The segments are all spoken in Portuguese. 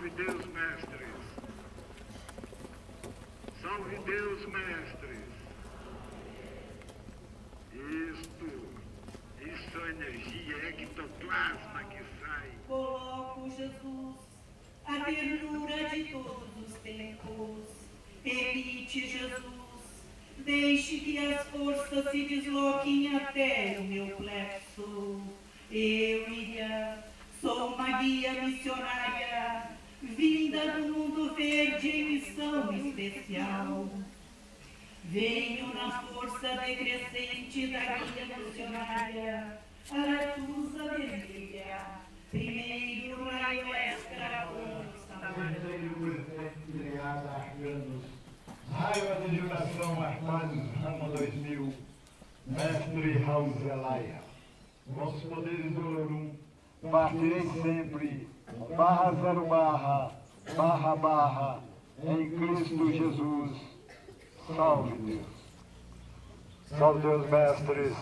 Salve Deus, mestres! Salve Deus, mestres! Isso é energia ectoplasma que sai. Coloco, Jesus, a ternura de todos os tempos. Permite, Jesus, deixe que as forças se desloquem até o meu plexo. Eu, Ilia, sou uma guia missionária, vinda do mundo verde em missão especial. Venho na força decrescente da guia missionária, Aracusa Bensilha, primeiro raio extra com Santa Branca. Leada Arcanos, raio de Juração Arpanos, ramo 2000, Mestre House Raul. Vossos poderes do Olorum, partirei sempre, /0//, em Cristo Jesus. Salve Deus. Salve Deus, mestres.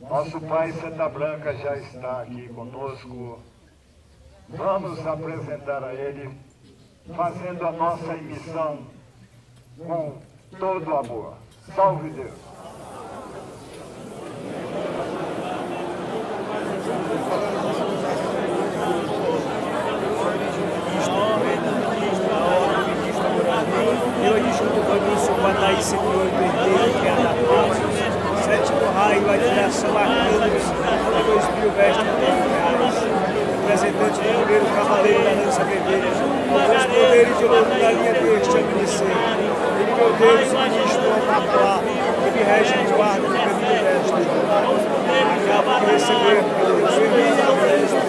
Nosso Pai Santa Branca já está aqui conosco. Vamos apresentar a Ele, fazendo a nossa missão com todo amor. Salve Deus. Quantaí 108, que é da paz, 7º raio, a Juração Arpanos, 2000 vestes reais, representante do primeiro cavaleiro da lança vermelha, os poderes de louro da linha deste amanhecer, ele meu Deus, o ministro Amatá, ele rege o guarda do caminho deste, acaba de receber o seu irmão da presença do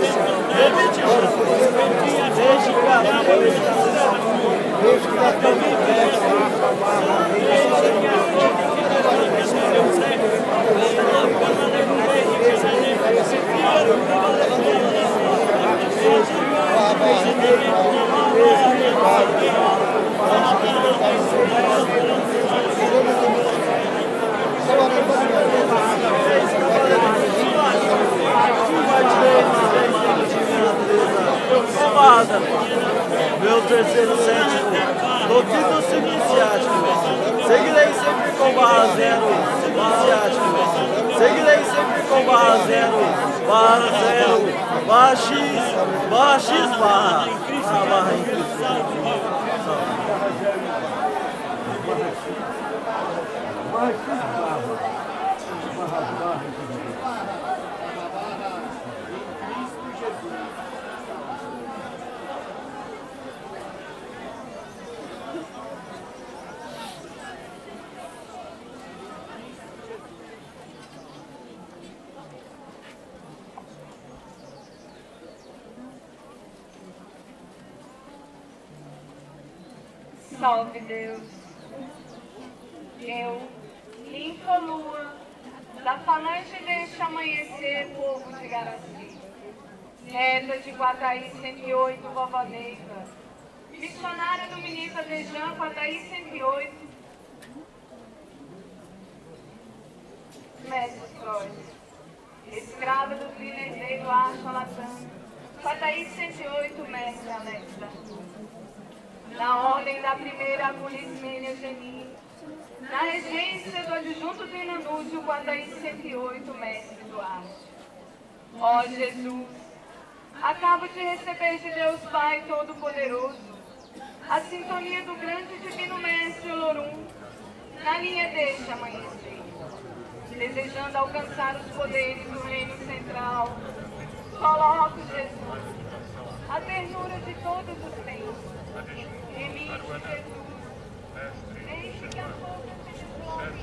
Senhor, Deus que dá tão meu terceiro sétimo, doutrina silenciática, seguirei sempre com /0/, seguirei sempre com /0//, /x/. Salve Deus, eu, limpa lua, da falange deste amanhecer, povo de Garaci, Reda de Guataí 108, vovó Neiva, missionária do ministro Azejan, Quantaí 108, mestre Stroy, escrava do do Arco Alatã, Quantaí 108, mestre Alex. Na ordem da primeira agulha esmênia, na regência do adjunto do Inandúcio, Quantaí 108, mestre do Arco. Ó Jesus, acabo de receber de Deus Pai Todo-Poderoso a sintonia do grande divino mestre Olorum na linha deste amanhecer, desejando alcançar os poderes do reino central. Coloco, Jesus, a ternura de todos os tempos. Desde que a força se desloque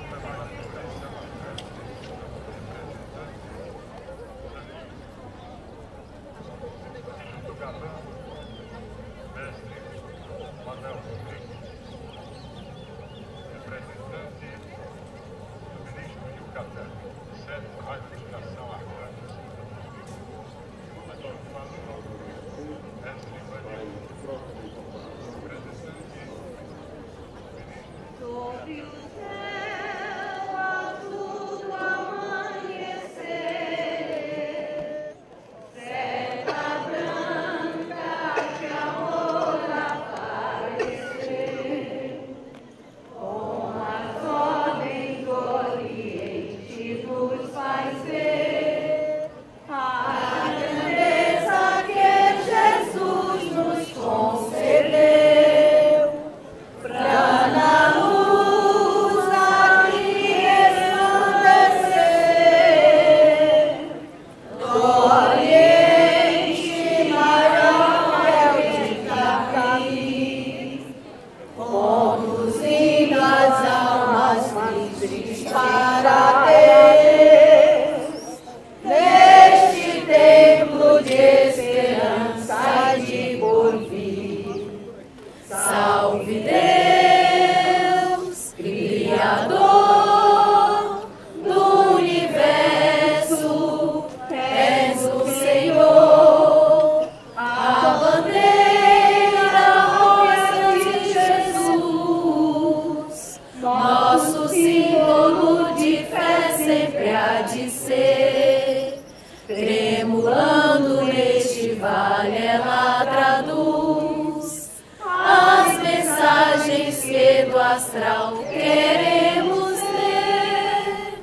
astral queremos ver.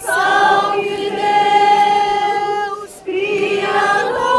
Salve Deus, Criador.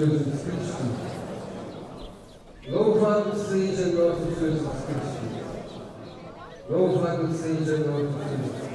Senhor Jesus Cristo. Louvado seja nosso Senhor Jesus Cristo. Louvado seja nosso Senhor Jesus Cristo.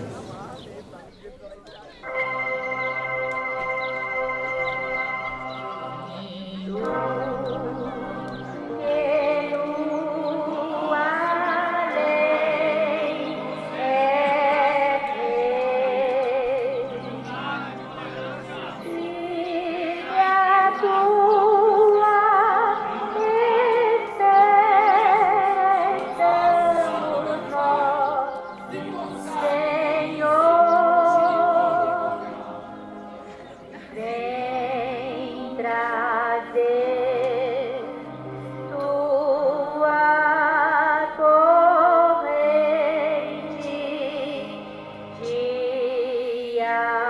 Yeah.